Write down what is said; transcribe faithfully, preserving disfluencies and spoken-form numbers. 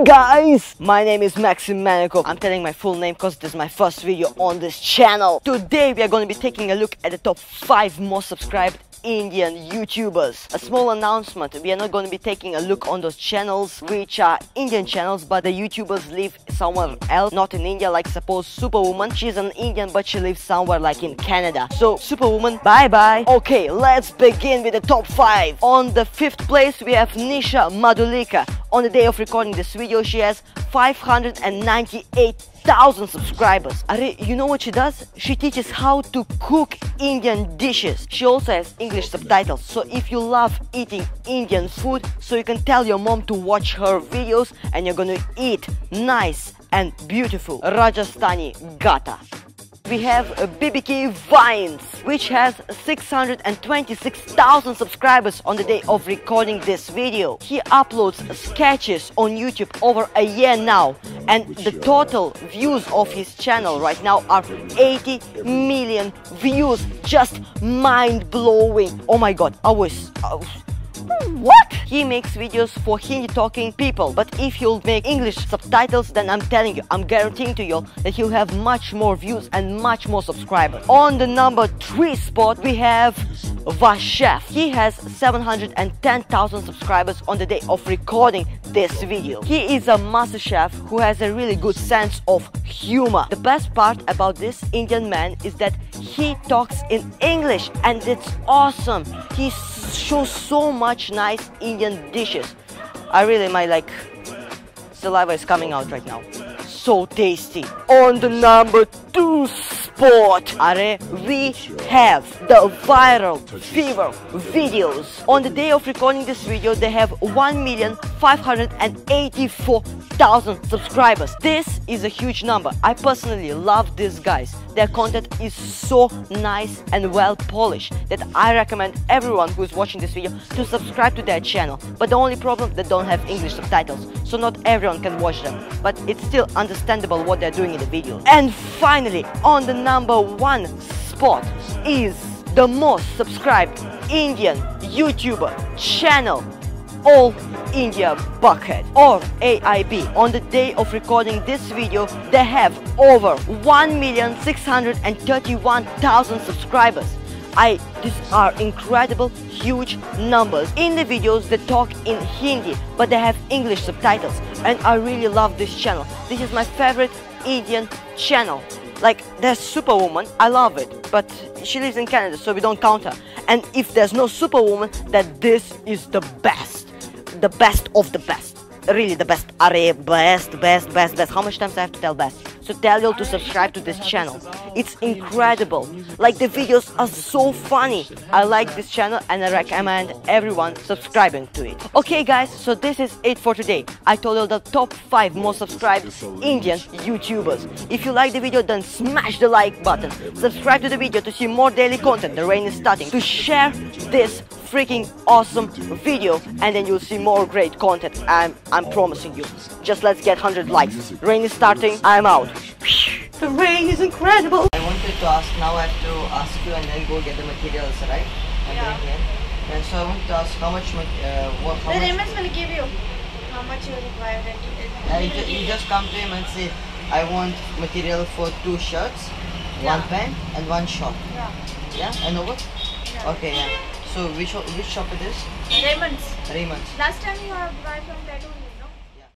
Hi guys, my name is Maxim Manakov. I'm telling my full name because this is my first video on this channel. Today we are going to be taking a look at the top five most subscribed Indian YouTubers. A small announcement, we are not going to be taking a look on those channels which are Indian channels but the YouTubers live somewhere else, not in India. Like suppose Superwoman, she's an Indian but she lives somewhere like in Canada. So Superwoman, bye bye. Okay, let's begin with the top five. On the fifth place we have Nisha Madulika. On the day of recording this video she has five hundred ninety-eight thousand subscribers. Are, you know what she does? She teaches how to cook Indian dishes. She also has English subtitles, so if you love eating Indian food, so you can tell your mom to watch her videos and you're gonna eat nice and beautiful. Rajasthani Ghatta. We have B B K Vines, which has six hundred twenty-six thousand subscribers on the day of recording this video. He uploads sketches on YouTube over a year now, and the total views of his channel right now are eighty million views. Just mind-blowing. Oh my god, I was... I was what? He makes videos for Hindi talking people, but if he'll make English subtitles, then I'm telling you, I'm guaranteeing to you that he'll have much more views and much more subscribers. On the number three spot we have Vas Chef. He has seven hundred ten thousand subscribers on the day of recording this video. He is a master chef who has a really good sense of humor. The best part about this Indian man is that he talks in English and it's awesome. He shows so much nice Indian dishes. I really, my like saliva is coming out right now. So tasty. On the number two spot, are, we have the viral fever videos. On the day of recording this video, they have one million five hundred eighty-four thousand subscribers. This is a huge number. I personally love these guys. Their content is so nice and well polished that I recommend everyone who is watching this video to subscribe to their channel. But the only problem, they don't have English subtitles, so not everyone can watch them, but it's still understandable what they're doing in the video. And finally, on the number one spot is the most subscribed Indian YouTuber channel, All India Buckhead, or A I B. On the day of recording this video, they have over one million six hundred thirty-one thousand subscribers. I, these are incredible, huge numbers. In the videos, they talk in Hindi, but they have English subtitles. And I really love this channel. This is my favorite Indian channel. Like, there's Superwoman, I love it, but she lives in Canada, so we don't count her. And if there's no Superwoman, then this is the best. The best of the best. Really the best. Array, best, best, best, best. How much times I have to tell best? So tell you to subscribe to this channel. It's incredible. Like, the videos are so funny. I like this channel and I recommend everyone subscribing to it. Okay guys, so this is it for today. I told you the top five most subscribed Indian YouTubers. If you like the video, then smash the like button. Subscribe to the video to see more daily content. The rain is starting. To share this freaking awesome video, and then you'll see more great content. I'm I'm promising you. Just let's get one hundred likes. Rain is starting. I'm out. The rain is incredible. I wanted to ask, now I have to ask you and then go get the materials, right? And yeah. Then, yeah. And so I want to ask how much, uh, what, how the much... The will give you how much you require. Uh, you, you just come to him and say, I want material for two shirts, yeah. One pant and one short. Yeah. Yeah, I know what? Yeah. Okay, yeah. So which, which shop it is? Raymond's. Raymond's. Last time you have arrived from Tatooine.